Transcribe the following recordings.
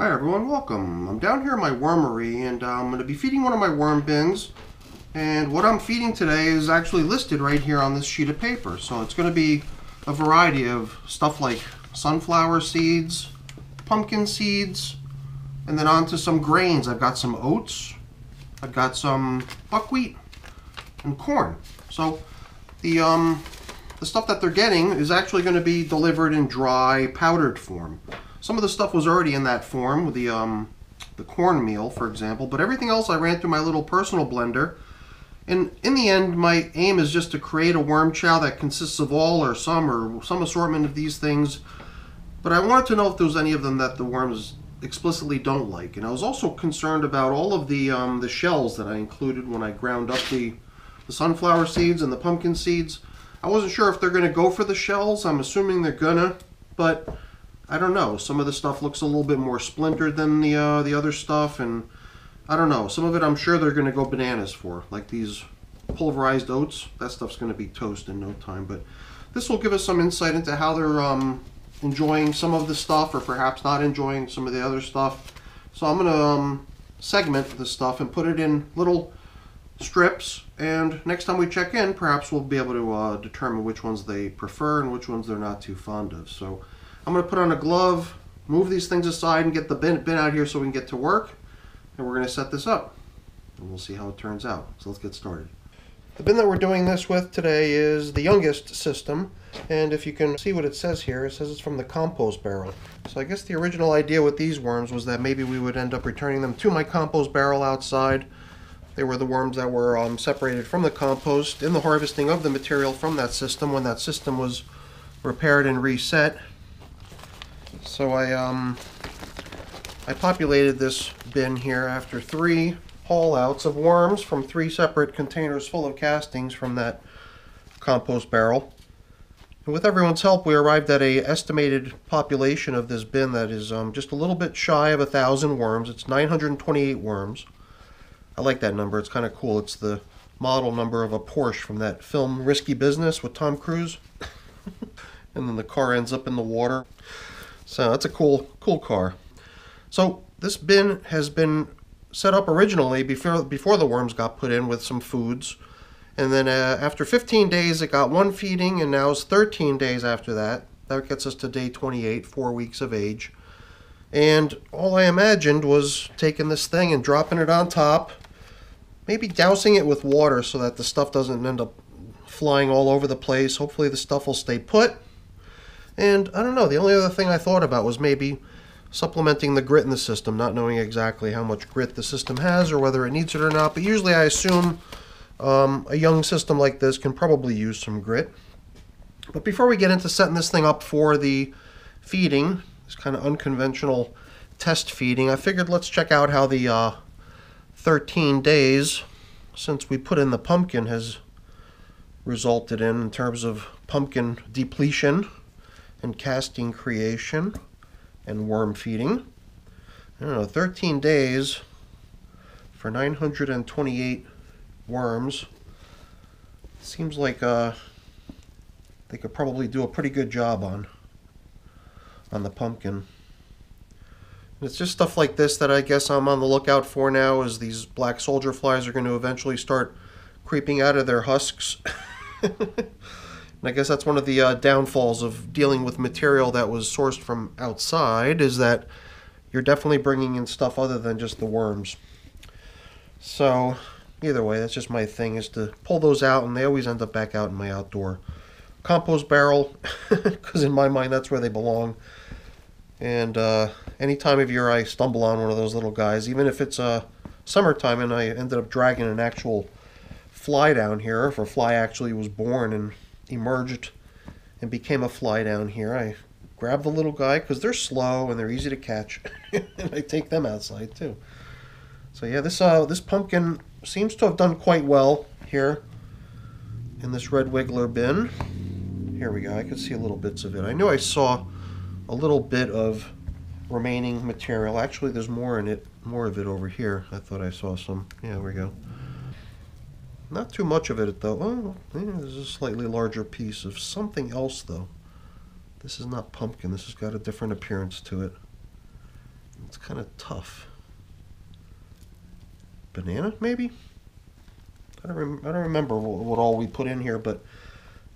Hi everyone, welcome. I'm down here in my wormery and I'm going to be feeding one of my worm bins, and what I'm feeding today is actually listed right here on this sheet of paper. So it's going to be a variety of stuff like sunflower seeds, pumpkin seeds, and then on to some grains. I've got some oats, I've got some buckwheat and corn. So the stuff that they're getting is actually going to be delivered in dry powdered form. Some of the stuff was already in that form, with the cornmeal, for example, but everything else I ran through my little personal blender. And in the end, my aim is just to create a worm chow that consists of all or some assortment of these things. But I wanted to know if there was any of them that the worms explicitly don't like. And I was also concerned about all of the shells that I included when I ground up the sunflower seeds and the pumpkin seeds. I wasn't sure if they're going to go for the shells. I'm assuming they're gonna, but I don't know. Some of the stuff looks a little bit more splintered than the other stuff, and I don't know. Some of it I'm sure they're going to go bananas for, like these pulverized oats. That stuff's going to be toast in no time, but this will give us some insight into how they're enjoying some of the stuff, or perhaps not enjoying some of the other stuff. So I'm going to segment the stuff and put it in little strips, and next time we check in, perhaps we'll be able to determine which ones they prefer and which ones they're not too fond of. So I'm going to put on a glove, move these things aside, and get the bin out here so we can get to work. And we're going to set this up, and we'll see how it turns out. So let's get started. The bin that we're doing this with today is the youngest system. And if you can see what it says here, it says it's from the compost barrel. So I guess the original idea with these worms was that maybe we would end up returning them to my compost barrel outside. They were the worms that were separated from the compost in the harvesting of the material from that system when that system was repaired and reset. So I populated this bin here after three haul-outs of worms from three separate containers full of castings from that compost barrel. And with everyone's help, we arrived at an estimated population of this bin that is just a little bit shy of 1,000 worms. It's 928 worms. I like that number. It's kind of cool. It's the model number of a Porsche from that film Risky Business with Tom Cruise. And then the car ends up in the water. So that's a cool car. So this bin has been set up originally before the worms got put in with some foods. And then after 15 days, it got one feeding, and now it's 13 days after that. That gets us to day 28, 4 weeks of age. And all I imagined was taking this thing and dropping it on top, maybe dousing it with water so that the stuff doesn't end up flying all over the place. Hopefully the stuff will stay put. And I don't know, the only other thing I thought about was maybe supplementing the grit in the system, not knowing exactly how much grit the system has or whether it needs it or not. But usually I assume a young system like this can probably use some grit. But before we get into setting this thing up for the feeding, this kind of unconventional test feeding, I figured let's check out how the 13 days since we put in the pumpkin has resulted in terms of pumpkin depletion and casting creation and worm feeding. I don't know, 13 days for 928 worms. Seems like they could probably do a pretty good job on the pumpkin. And it's just stuff like this that I guess I'm on the lookout for now, as these black soldier flies are going to eventually start creeping out of their husks. And I guess that's one of the downfalls of dealing with material that was sourced from outside, is that you're definitely bringing in stuff other than just the worms. So either way, that's just my thing, is to pull those out, and they always end up back out in my outdoor compost barrel, because in my mind that's where they belong. And any time of year I stumble on one of those little guys, even if it's summertime and I ended up dragging an actual fly down here, if a fly actually was born and emerged and became a fly down here, I grab the little guy because they're slow and they're easy to catch. And I take them outside too. So yeah, this pumpkin seems to have done quite well here in this red wiggler bin. Here we go. I can see little bits of it. I knew I saw a little bit of remaining material. Actually, there's more of it over here. I thought I saw some. Yeah, there we go. Not too much of it, though. Oh, yeah, there's a slightly larger piece of something else, though. This is not pumpkin. This has got a different appearance to it. It's kind of tough. Banana, maybe? I don't remember what all we put in here, but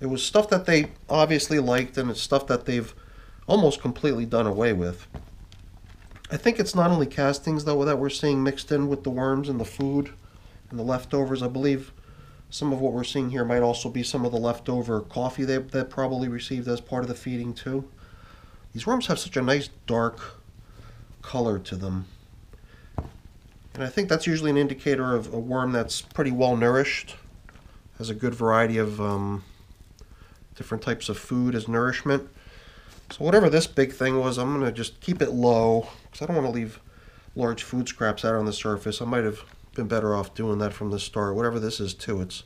it was stuff that they obviously liked, and it's stuff that they've almost completely done away with. I think it's not only castings, though, that we're seeing mixed in with the worms and the food and the leftovers. I believe some of what we're seeing here might also be some of the leftover coffee that probably received as part of the feeding, too. These worms have such a nice dark color to them. And I think that's usually an indicator of a worm that's pretty well nourished, has a good variety of different types of food as nourishment. So whatever this big thing was, I'm going to just keep it low, because I don't want to leave large food scraps out on the surface. I might have been better off doing that from the start. Whatever this is, too, it's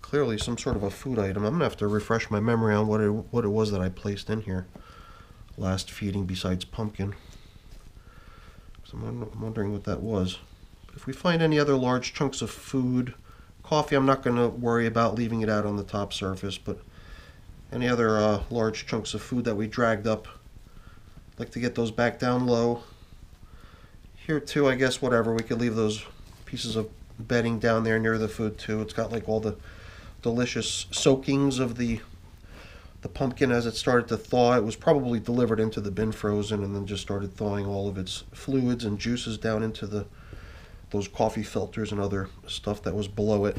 clearly some sort of a food item. I'm going to have to refresh my memory on what it was that I placed in here last feeding besides pumpkin. So I'm wondering what that was. But if we find any other large chunks of food, coffee, I'm not going to worry about leaving it out on the top surface, but any other large chunks of food that we dragged up, I'd like to get those back down low. Here too, I guess, whatever, we could leave those pieces of bedding down there near the food too. It's got like all the delicious soakings of the pumpkin as it started to thaw. It was probably delivered into the bin frozen and then just started thawing all of its fluids and juices down into those coffee filters and other stuff that was below it.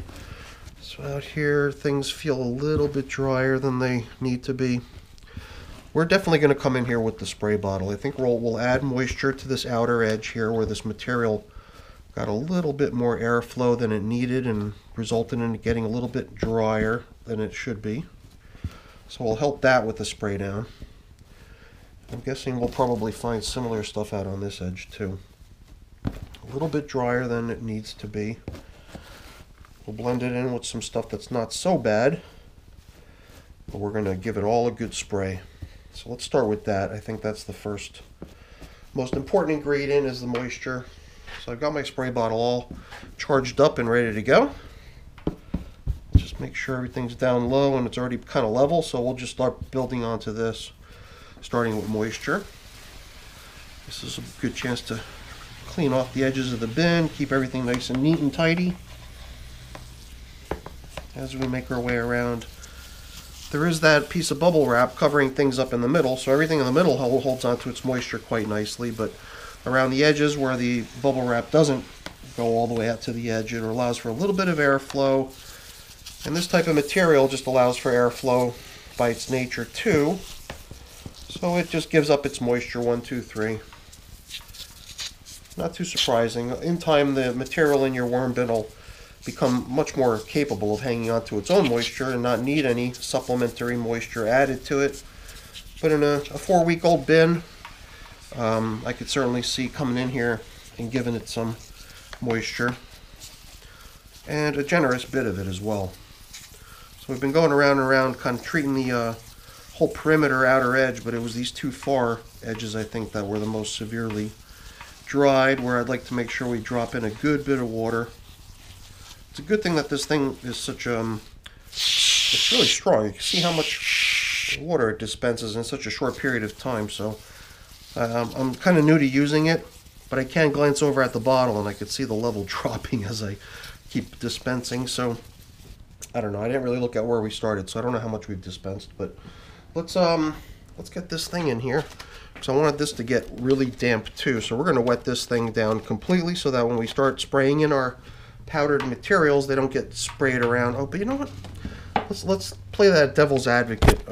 So out here, things feel a little bit drier than they need to be. We're definitely going to come in here with the spray bottle. I think we'll add moisture to this outer edge here where this material got a little bit more airflow than it needed and resulted in it getting a little bit drier than it should be. So we'll help that with the spray down. I'm guessing we'll probably find similar stuff out on this edge too. A little bit drier than it needs to be. We'll blend it in with some stuff that's not so bad, but we're going to give it all a good spray. So let's start with that. I think that's the first most important ingredient is the moisture. So I've got my spray bottle all charged up and ready to go. Just make sure everything's down low and it's already kind of level, so we'll just start building onto this, starting with moisture. This is a good chance to clean off the edges of the bin, keep everything nice and neat and tidy. As we make our way around, there is that piece of bubble wrap covering things up in the middle, so everything in the middle holds onto its moisture quite nicely, but around the edges where the bubble wrap doesn't go all the way out to the edge, it allows for a little bit of airflow, and this type of material just allows for airflow by its nature too, so it just gives up its moisture 1, 2, 3. Not too surprising. In time, the material in your worm bin will become much more capable of hanging on to its own moisture and not need any supplementary moisture added to it. But in a 4-week-old bin, I could certainly see coming in here and giving it some moisture, and a generous bit of it as well. So we've been going around and around, kind of treating the whole perimeter outer edge, but it was these two far edges, I think, that were the most severely dried, where I'd like to make sure we drop in a good bit of water. It's a good thing that this thing is such it's really strong. You can see how much water it dispenses in such a short period of time. So I'm kind of new to using it, but I can glance over at the bottle and I could see the level dropping as I keep dispensing. So I don't know. I didn't really look at where we started, so I don't know how much we've dispensed. But let's get this thing in here, because I wanted this to get really damp too. So we're going to wet this thing down completely so that when we start spraying in our powdered materials, they don't get sprayed around. Oh, but you know what? Let's play that devil's advocate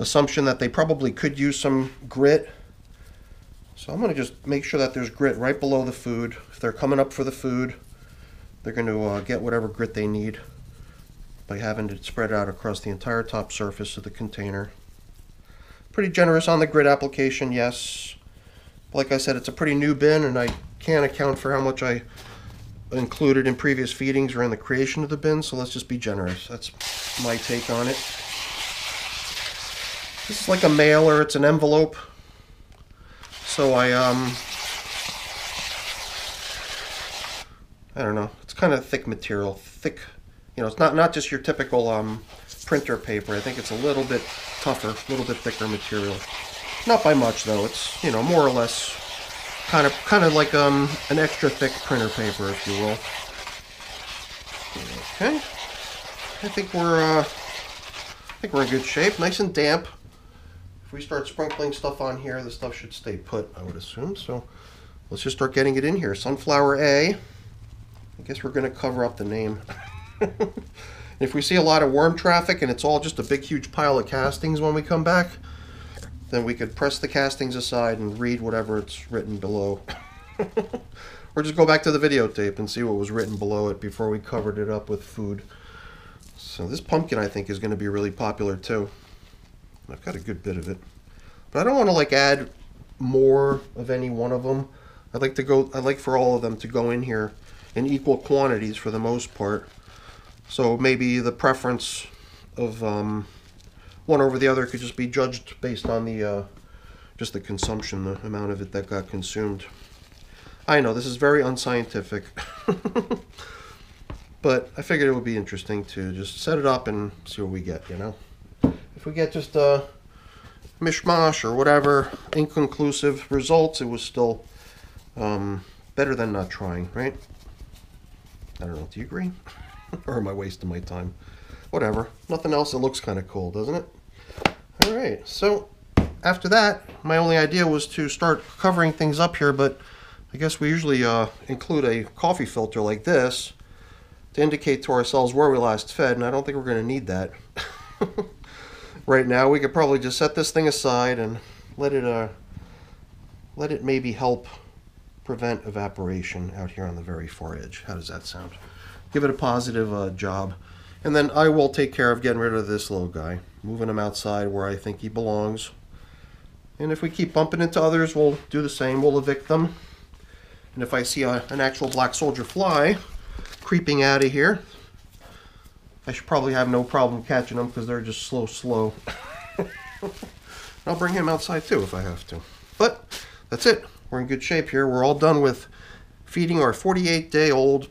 assumption that they probably could use some grit. So I'm going to just make sure that there's grit right below the food. If they're coming up for the food, they're going to get whatever grit they need by having it spread out across the entire top surface of the container. Pretty generous on the grit application, yes. Like I said, it's a pretty new bin, and I can't account for how much I included in previous feedings or in the creation of the bin, so let's just be generous. That's my take on it. This is like a mailer, it's an envelope. So I don't know, it's kind of thick material, thick, you know, it's not just your typical printer paper. I think it's a little bit tougher, a little bit thicker material. Not by much though, it's, you know, more or less kind of like an extra thick printer paper, if you will. Okay, I think we're in good shape, nice and damp. If we start sprinkling stuff on here, the stuff should stay put, I would assume. So let's just start getting it in here. Sunflower A. I guess we're going to cover up the name. If we see a lot of worm traffic and it's all just a big huge pile of castings when we come back, then we could press the castings aside and read whatever it's written below. Or just go back to the videotape and see what was written below it before we covered it up with food. So this pumpkin, I think, is going to be really popular too. I've got a good bit of it, but I don't want to like add more of any one of them. I'd like for all of them to go in here in equal quantities for the most part. So maybe the preference of one over the other could just be judged based on the just the consumption, the amount of it that got consumed. I know this is very unscientific, but I figured it would be interesting to just set it up and see what we get, you know? If we get just a mishmash or whatever, inconclusive results, it was still better than not trying, right? I don't know, do you agree? Or am I wasting my time? Whatever, nothing else, it looks kind of cool, doesn't it? All right, so after that, my only idea was to start covering things up here, but I guess we usually include a coffee filter like this to indicate to ourselves where we last fed, and I don't think we're gonna need that. Right now, we could probably just set this thing aside and let it maybe help prevent evaporation out here on the very far edge. How does that sound? Give it a positive job. And then I will take care of getting rid of this little guy, moving him outside where I think he belongs. And if we keep bumping into others, we'll do the same. We'll evict them. And if I see an actual black soldier fly creeping out of here, I should probably have no problem catching them because they're just slow. I'll bring him outside too if I have to. But that's it. We're in good shape here. We're all done with feeding our 48-day-old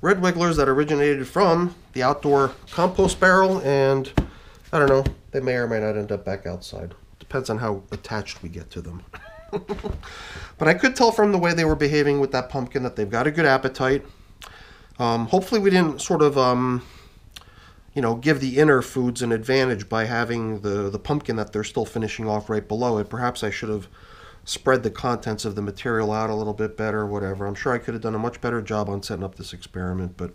red wigglers that originated from the outdoor compost barrel, and I don't know, they may or may not end up back outside. Depends on how attached we get to them. But I could tell from the way they were behaving with that pumpkin that they've got a good appetite. Hopefully we didn't sort of, you know, give the inner foods an advantage by having the pumpkin that they're still finishing off right below it. Perhaps I should have spread the contents of the material out a little bit better, whatever. I'm sure I could have done a much better job on setting up this experiment, but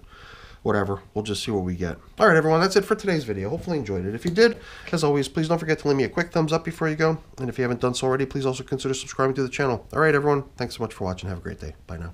whatever. We'll just see what we get. All right, everyone, that's it for today's video. Hopefully you enjoyed it. If you did, as always, please don't forget to leave me a quick thumbs up before you go. And if you haven't done so already, please also consider subscribing to the channel. All right, everyone, thanks so much for watching. Have a great day. Bye now.